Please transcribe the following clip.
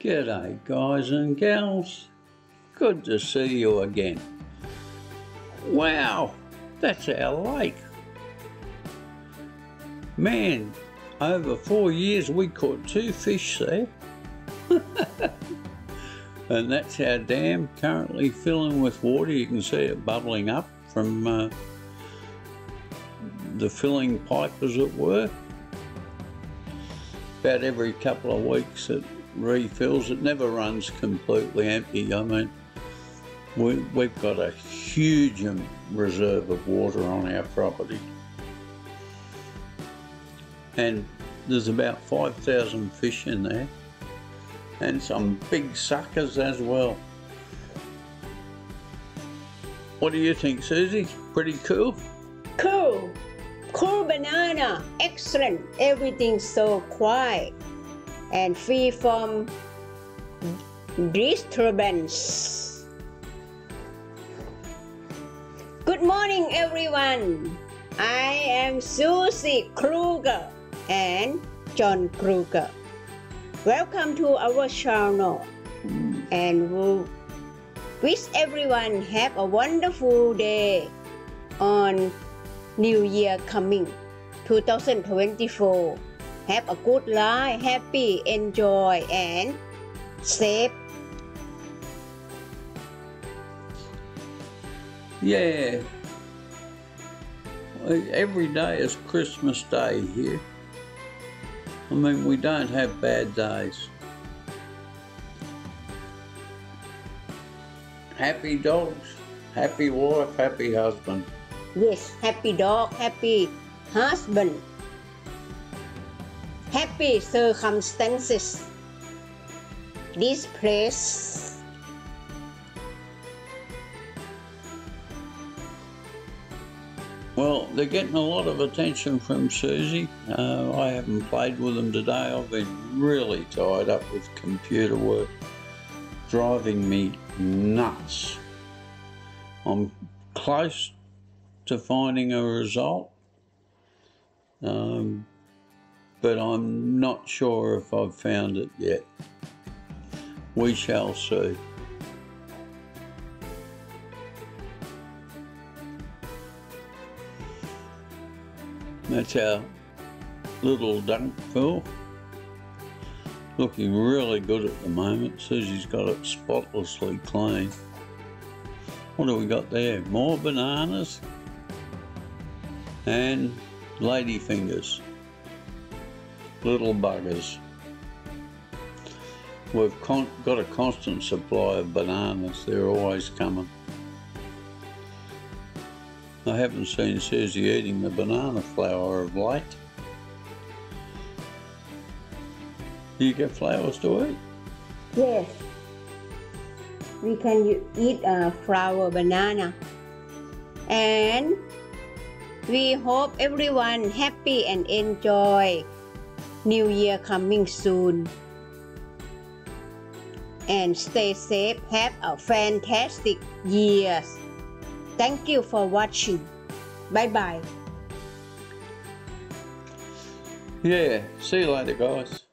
G'day guys and gals, good to see you again. Wow, that's our lake. Man, over 4 years we caught 2 fish there. And that's our dam currently filling with water. You can see it bubbling up from the filling pipe, as it were. About every couple of weeks it refills. It never runs completely empty. I mean, we've got a huge reserve of water on our property. And there's about 5,000 fish in there, and some big suckers as well. What do you think, Susie? Pretty cool? Cool! Cool banana! Excellent! Everything's so quiet and free from disturbance. Good morning, everyone! I am Susie Kruger and John Kruger. Welcome to our channel, and we wish everyone have a wonderful day on New Year coming 2024. Have a good life, happy, enjoy, and safe. Yeah, every day is Christmas Day here. I mean, we don't have bad days. Happy dogs, happy wife, happy husband. Yes, happy dog, happy husband. Happy circumstances. This place. Well, they're getting a lot of attention from Susie. I haven't played with them today. I've been really tied up with computer work, driving me nuts. I'm close to finding a result, but I'm not sure if I've found it yet. We shall see. That's our little dunk pool. Looking really good at the moment. Susie's got it spotlessly clean. What do we got there? More bananas and ladyfingers. Little buggers. We've got a constant supply of bananas. They're always coming. I haven't seen Susie eating the banana flower of late. Do you get flowers to eat? Yes. We can eat a flower banana. And we hope everyone happy and enjoy New Year coming soon. And stay safe. Have a fantastic year. Thank you for watching. Bye-bye. Yeah, see you later, guys.